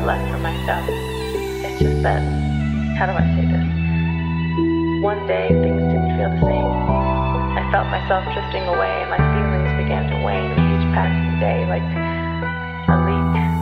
I left for myself. It's just that, how do I say this? One day, things didn't feel the same. I felt myself drifting away, and my feelings began to wane with each passing day, like a leak.